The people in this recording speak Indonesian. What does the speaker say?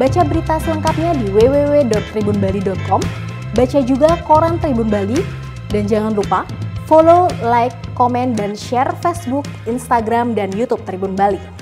Baca berita selengkapnya di www.tribunbali.com. Baca juga koran Tribun Bali. Dan jangan lupa follow, like, komen, dan share Facebook, Instagram, dan YouTube Tribun Bali.